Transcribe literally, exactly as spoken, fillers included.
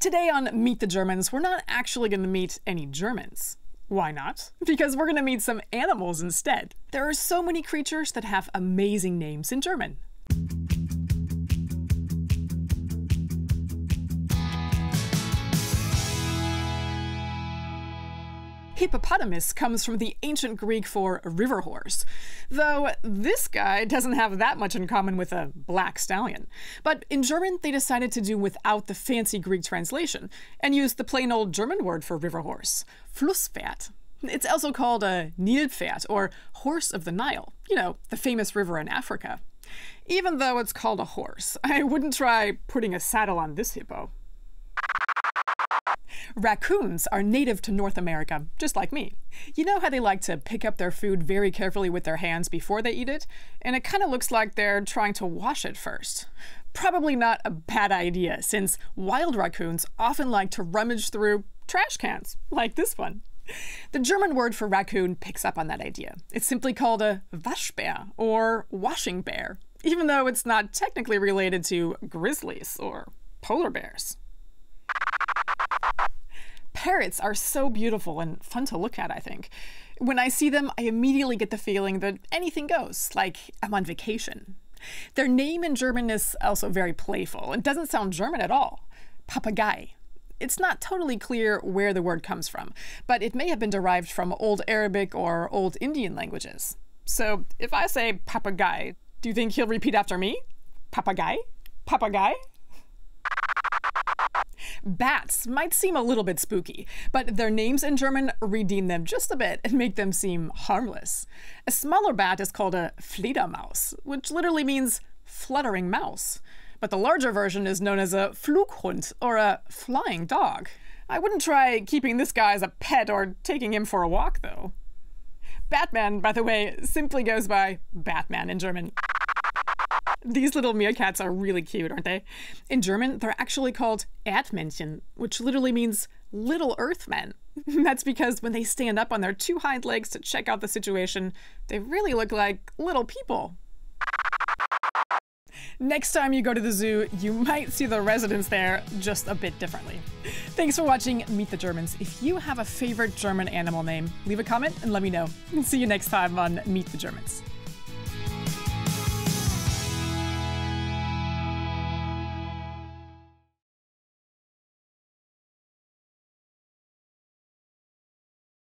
Today on Meet the Germans, we're not actually going to meet any Germans. Why not? Because we're going to meet some animals instead. There are so many creatures that have amazing names in German. Hippopotamus comes from the ancient Greek for river horse, though this guy doesn't have that much in common with a black stallion. But in German, they decided to do without the fancy Greek translation and used the plain old German word for river horse, Flusspferd. It's also called a Nilpferd, or horse of the Nile, you know, the famous river in Africa. Even though it's called a horse, I wouldn't try putting a saddle on this hippo. Raccoons are native to North America, just like me. You know how they like to pick up their food very carefully with their hands before they eat it? And it kind of looks like they're trying to wash it first. Probably not a bad idea, since wild raccoons often like to rummage through trash cans, like this one. The German word for raccoon picks up on that idea. It's simply called a Waschbär, or washing bear, even though it's not technically related to grizzlies or polar bears. Parrots are so beautiful and fun to look at, I think. When I see them, I immediately get the feeling that anything goes, like I'm on vacation. Their name in German is also very playful. It doesn't sound German at all. Papagei. It's not totally clear where the word comes from, but it may have been derived from Old Arabic or Old Indian languages. So if I say Papagei, do you think he'll repeat after me? Papagei? Papagei? Bats might seem a little bit spooky, but their names in German redeem them just a bit and make them seem harmless. A smaller bat is called a Fledermaus, which literally means fluttering mouse. But the larger version is known as a Flughund, or a flying dog. I wouldn't try keeping this guy as a pet or taking him for a walk, though. Batman, by the way, simply goes by Batman in German. These little meerkats are really cute, aren't they? In German, they're actually called Erdmännchen, which literally means little earthmen. That's because when they stand up on their two hind legs to check out the situation, they really look like little people. Next time you go to the zoo, you might see the residents there just a bit differently. Thanks for watching Meet the Germans. If you have a favorite German animal name, leave a comment and let me know. See you next time on Meet the Germans.